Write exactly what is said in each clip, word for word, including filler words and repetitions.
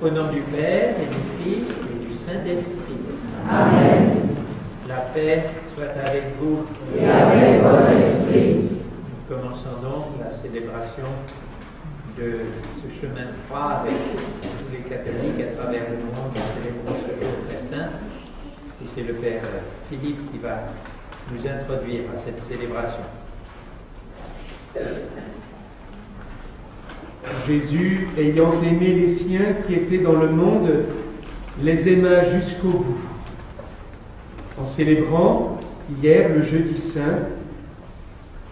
Au nom du Père et du Fils et du Saint-Esprit. Amen. La paix soit avec vous. Et avec votre esprit. Nous commençons donc la célébration de ce chemin de croix avec tous les catholiques à travers le monde qui célébrent ce jour très saint. Et c'est le Père Philippe qui va nous introduire à cette célébration. Jésus, ayant aimé les siens qui étaient dans le monde, les aima jusqu'au bout. En célébrant hier le jeudi saint,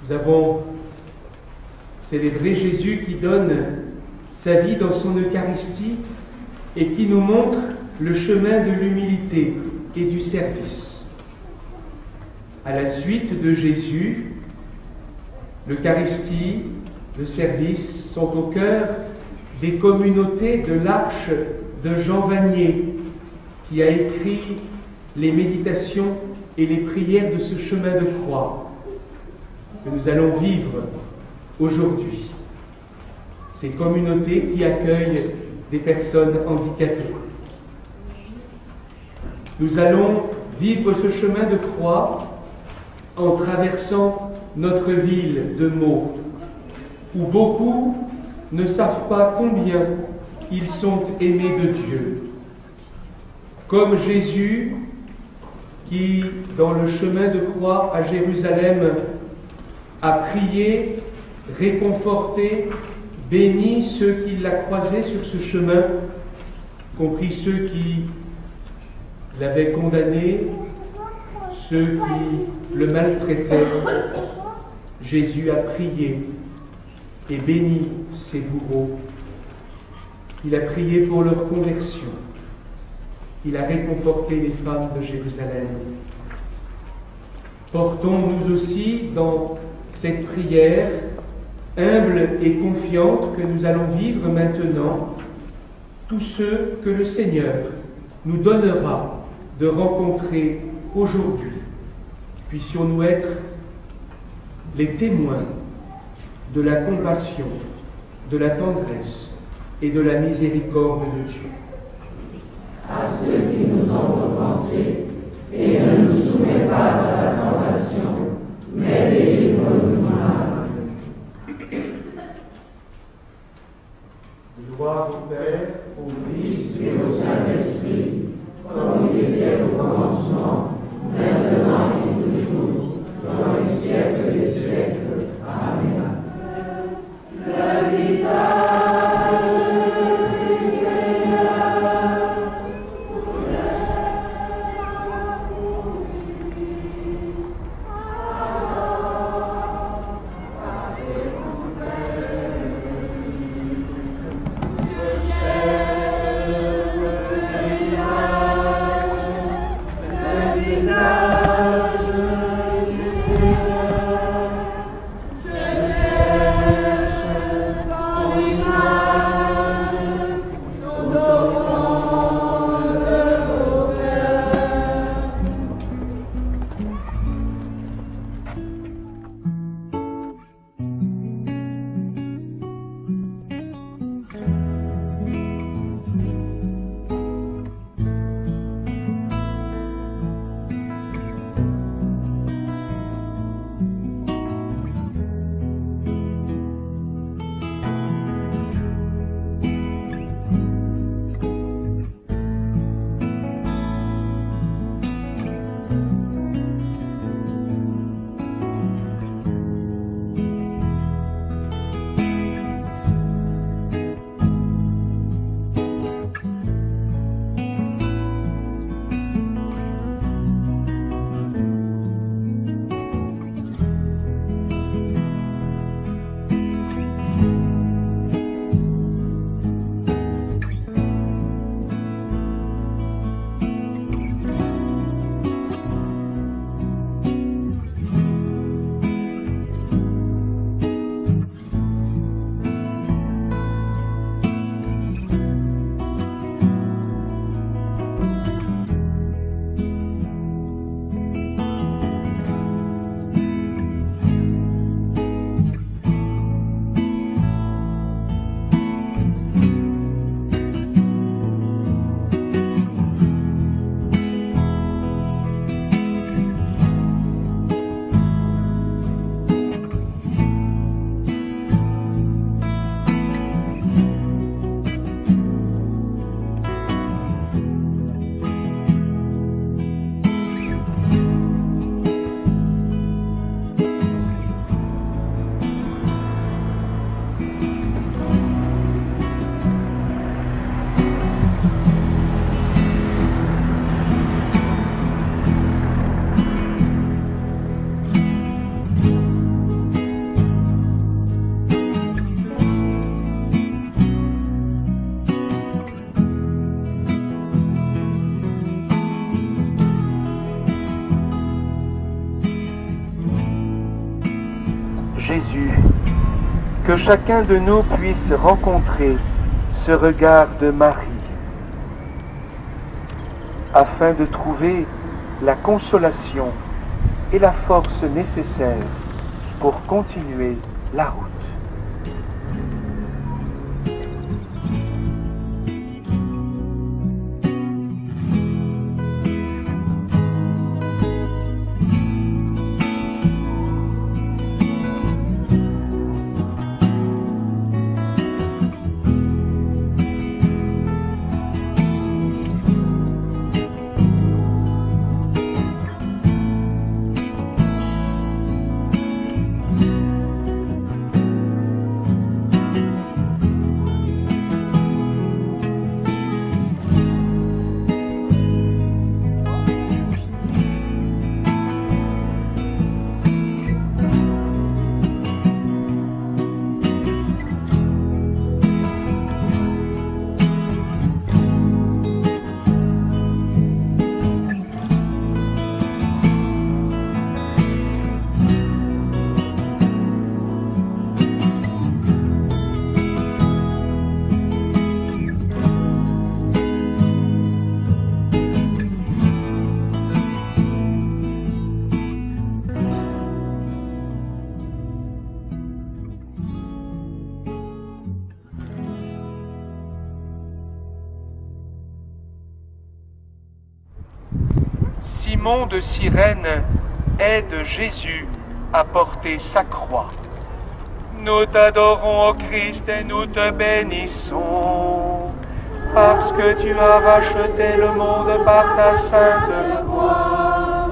nous avons célébré Jésus qui donne sa vie dans son Eucharistie et qui nous montre le chemin de l'humilité et du service. À la suite de Jésus, l'Eucharistie, le service sont au cœur des communautés de l'Arche de Jean Vanier, qui a écrit les méditations et les prières de ce chemin de croix que nous allons vivre aujourd'hui. Ces communautés qui accueillent des personnes handicapées. Nous allons vivre ce chemin de croix en traversant notre ville de Meaux, où beaucoup ne savent pas combien ils sont aimés de Dieu. Comme Jésus, qui, dans le chemin de croix à Jérusalem, a prié, réconforté, béni ceux qui l'a croisé sur ce chemin, y compris ceux qui l'avaient condamné, ceux qui le maltraitaient. Jésus a prié et béni ses bourreaux. Il a prié pour leur conversion. Il a réconforté les femmes de Jérusalem. Portons nous aussi dans cette prière, humble et confiante que nous allons vivre maintenant, tous ceux que le Seigneur nous donnera de rencontrer aujourd'hui. Puissions-nous être les témoins de la compassion, de la tendresse et de la miséricorde de Dieu. À ceux qui nous ont offensés, et ne nous soumets pas à la tentation, mais délivre-nous du mal. Gloire au Père, au Fils et au Saint-Esprit, comme il était au commencement, maintenant et toujours, dans les siècles des siècles. Amen. Le visage. Thank you. Jésus, que chacun de nous puisse rencontrer ce regard de Marie, afin de trouver la consolation et la force nécessaires pour continuer la route. Simon de Sirène aide Jésus à porter sa croix. Nous t'adorons, ô Christ, et nous te bénissons, parce que tu as racheté le monde par ta sainte croix.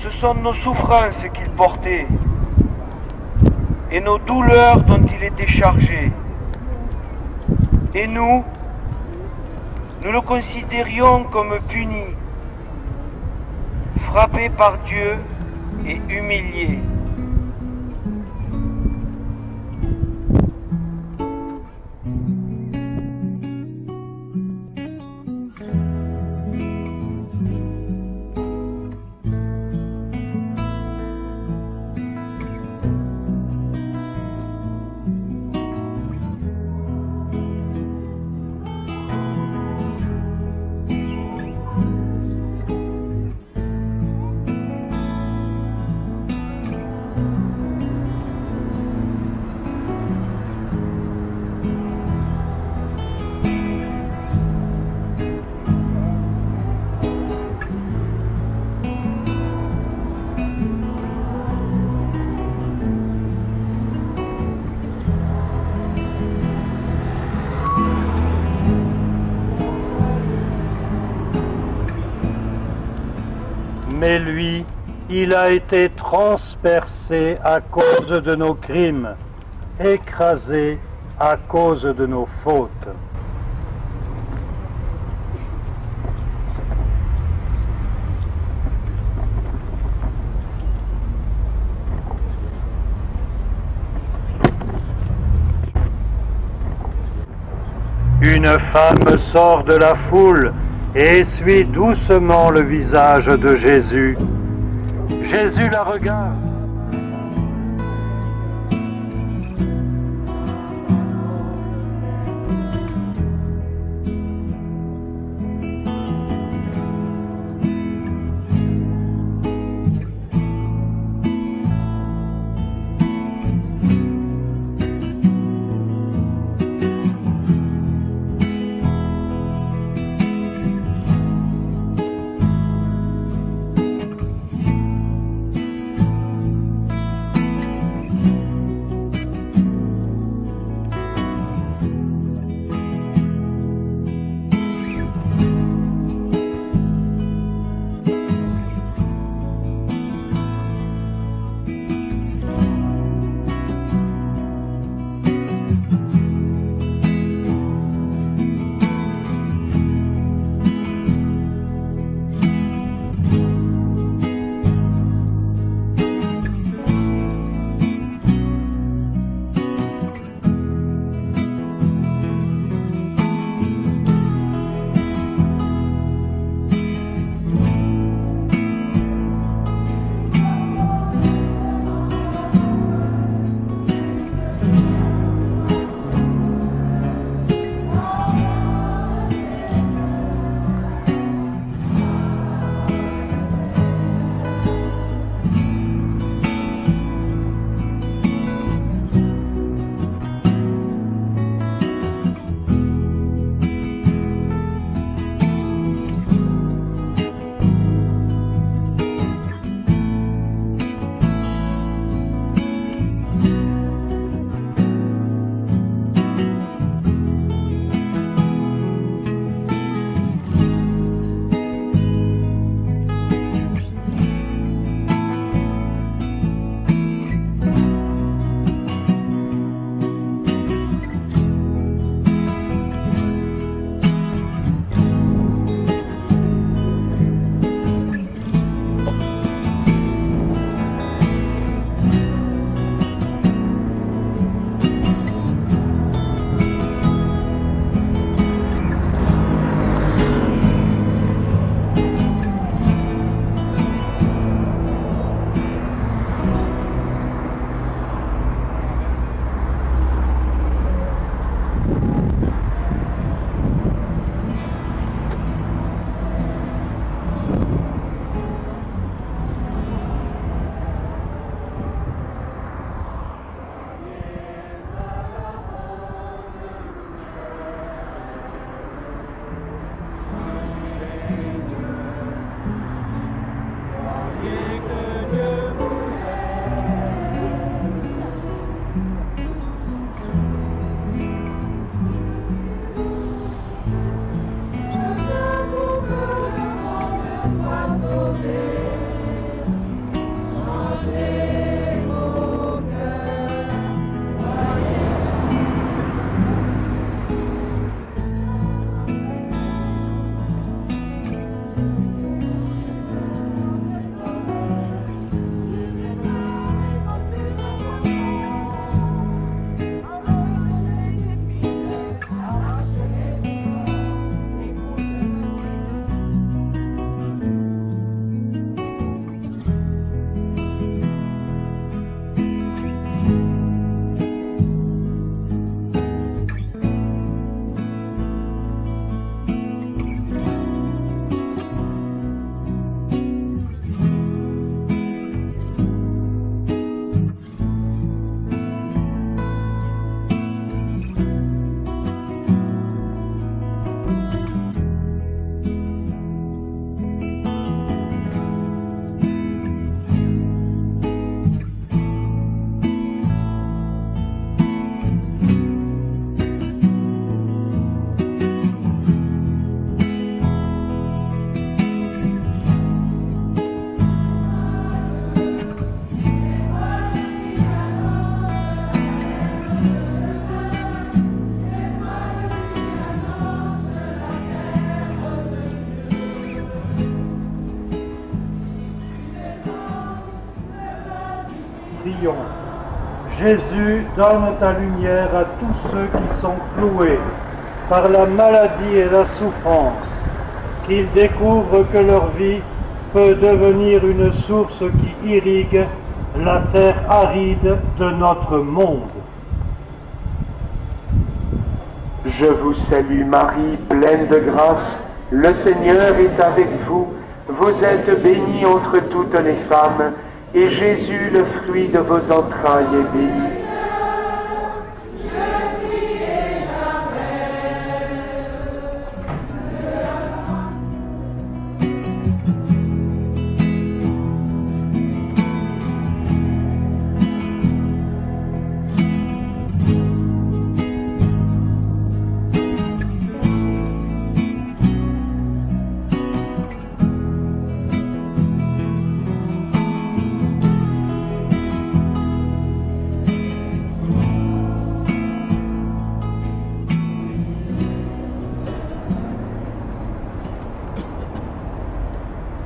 Ce sont nos souffrances qu'il portait, et nos douleurs dont il était chargé. Et nous, nous le considérions comme puni, frappé par Dieu et humilié. Mais lui, il a été transpercé à cause de nos crimes, écrasé à cause de nos fautes. Une femme sort de la foule et essuie doucement le visage de Jésus. Jésus la regarde. Sion. Jésus donne ta lumière à tous ceux qui sont cloués par la maladie et la souffrance, qu'ils découvrent que leur vie peut devenir une source qui irrigue la terre aride de notre monde. Je vous salue Marie, pleine de grâce, le Seigneur est avec vous, vous êtes bénie entre toutes les femmes, et Jésus, le fruit de vos entrailles, est béni.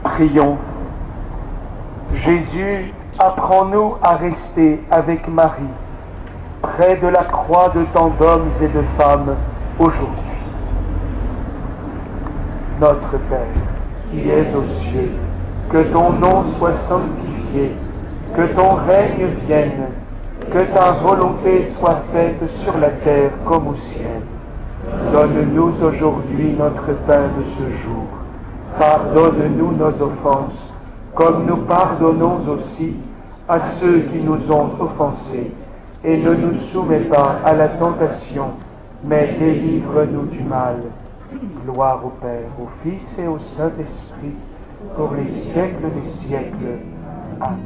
Prions. Jésus, apprends-nous à rester avec Marie, près de la croix de tant d'hommes et de femmes aujourd'hui. Notre Père, qui es aux cieux, que ton nom soit sanctifié, que ton règne vienne, que ta volonté soit faite sur la terre comme au ciel. Donne-nous aujourd'hui notre pain de ce jour. Pardonne-nous nos offenses, comme nous pardonnons aussi à ceux qui nous ont offensés. Et ne nous soumets pas à la tentation, mais délivre-nous du mal. Gloire au Père, au Fils et au Saint-Esprit, pour les siècles des siècles. Amen.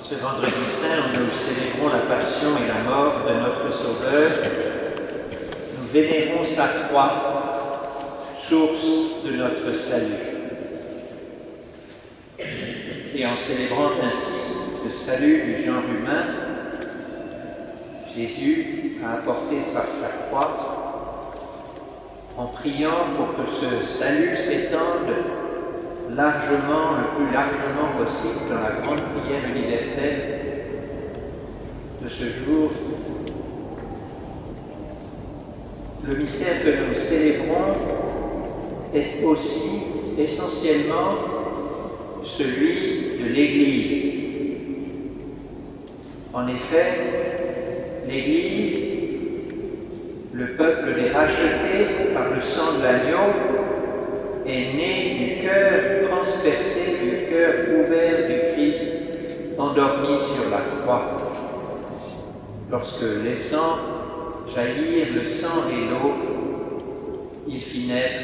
Ce vendredi saint, nous célébrons la passion et la mort de notre Sauveur. Nous vénérons sa croix, source de notre salut. Et en célébrant ainsi le salut du genre humain, Jésus a apporté par sa croix, en priant pour que ce salut s'étende largement, le plus largement possible dans la grande prière universelle de ce jour. Le mystère que nous célébrons est aussi essentiellement celui de l'Église. En effet, l'Église, le peuple des rachetés par le sang de l'agneau, est né du cœur transpercé, du cœur ouvert du Christ, endormi sur la croix. Lorsque laissant jaillir le sang et l'eau, il fit naître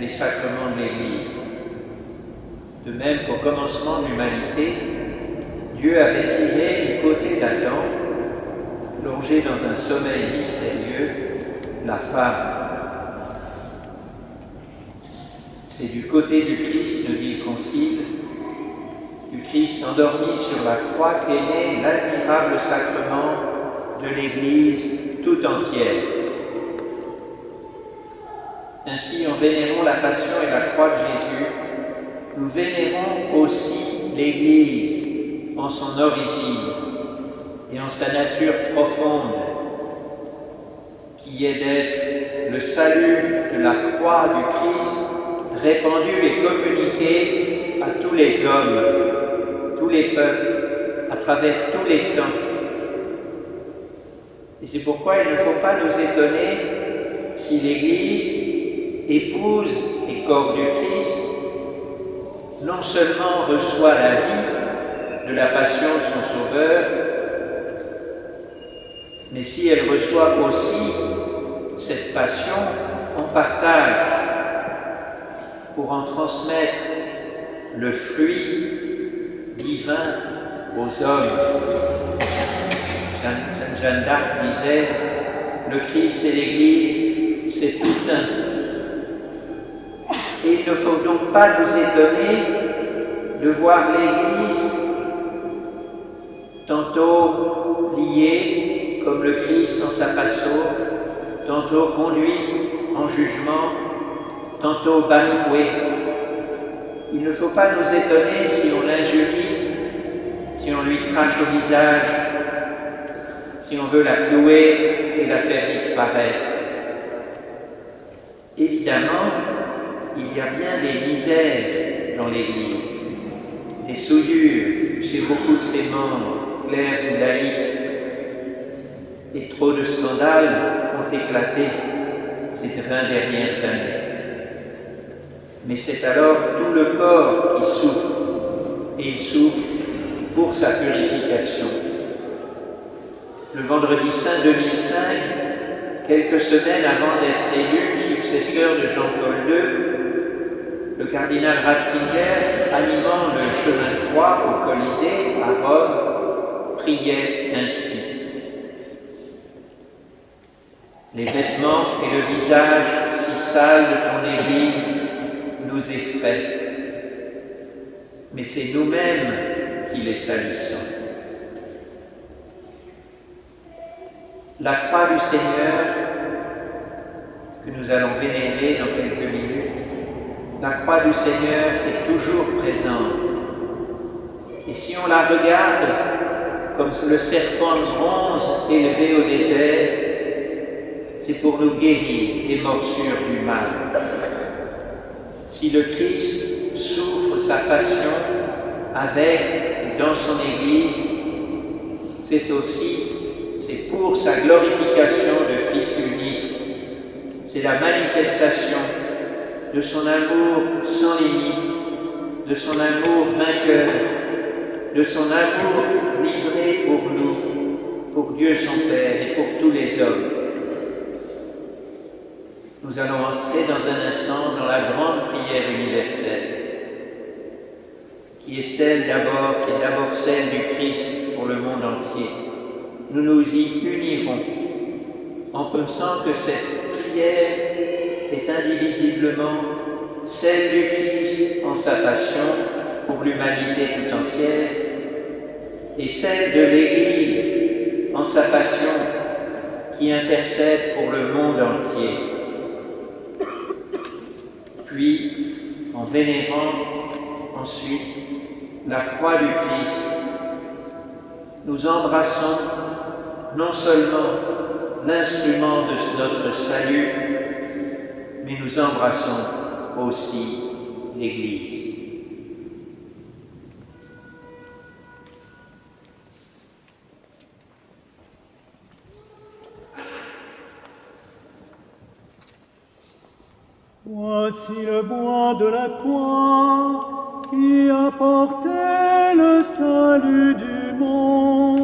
les sacrements de l'Église. De même qu'au commencement de l'humanité, Dieu avait tiré du côté d'Adam, plongé dans un sommeil mystérieux, la femme. C'est du côté du Christ, dit le Concile, du Christ endormi sur la croix qu'est né l'admirable sacrement de l'Église tout entière. Ainsi, en vénérant la passion et la croix de Jésus, nous vénérons aussi l'Église en son origine et en sa nature profonde, qui est d'être le salut de la croix du Christ répandu et communiqué à tous les hommes, tous les peuples, à travers tous les temps. Et c'est pourquoi il ne faut pas nous étonner si l'Église épouse et corps du Christ, non seulement reçoit la vie de la passion de son Sauveur, mais si elle reçoit aussi cette passion en partage, pour en transmettre le fruit divin aux hommes. Sainte Jeanne d'Arc disait, le Christ et l'Église, c'est tout un. Et il ne faut donc pas nous étonner de voir l'Église tantôt liée comme le Christ en sa passion, tantôt conduite en jugement, tantôt bafouée. Il ne faut pas nous étonner si on l'injurie, si on lui crache au visage, si on veut la clouer et la faire disparaître. Évidemment, il y a bien des misères dans l'Église, des souillures chez beaucoup de ses membres, clercs ou laïcs, et trop de scandales ont éclaté ces vingt dernières années. Mais c'est alors tout le corps qui souffre, et il souffre pour sa purification. Le vendredi saint deux mille cinq, quelques semaines avant d'être élu successeur de Jean-Paul deux, le cardinal Ratzinger, animant le chemin de croix au Colisée à Rome, priait ainsi. Les vêtements et le visage si sales de ton Église nous effraient, mais c'est nous-mêmes qui les salissons. La croix du Seigneur, que nous allons vénérer dans quelques minutes, la croix du Seigneur est toujours présente. Et si on la regarde comme le serpent de bronze élevé au désert, c'est pour nous guérir des morsures du mal. Si le Christ souffre sa passion avec et dans son Église, c'est aussi, c'est pour sa glorification de Fils unique. C'est la manifestation de son amour sans limite, de son amour vainqueur, de son amour livré pour nous, pour Dieu son Père et pour tous les hommes. Nous allons entrer dans un instant dans la grande prière universelle, qui est celle d'abord, qui est d'abord celle du Christ pour le monde entier. Nous nous y unirons en pensant que cette prière est indivisiblement celle du Christ en sa passion pour l'humanité tout entière et celle de l'Église en sa passion qui intercède pour le monde entier. Puis, en vénérant ensuite la croix du Christ, nous embrassons non seulement l'instrument de notre salut, mais nous embrassons aussi l'Église. Voici le bois de la croix qui a porté le salut du monde.